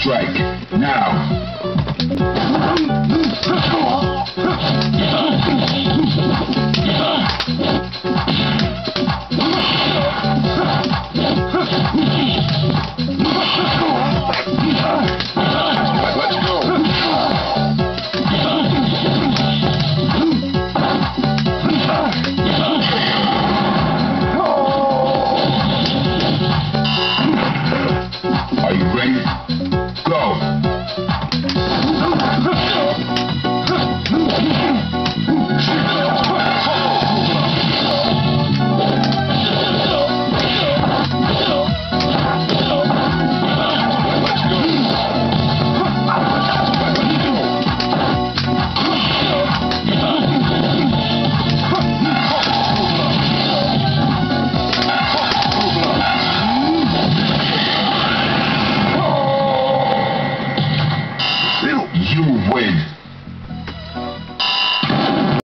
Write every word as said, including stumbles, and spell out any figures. strike now.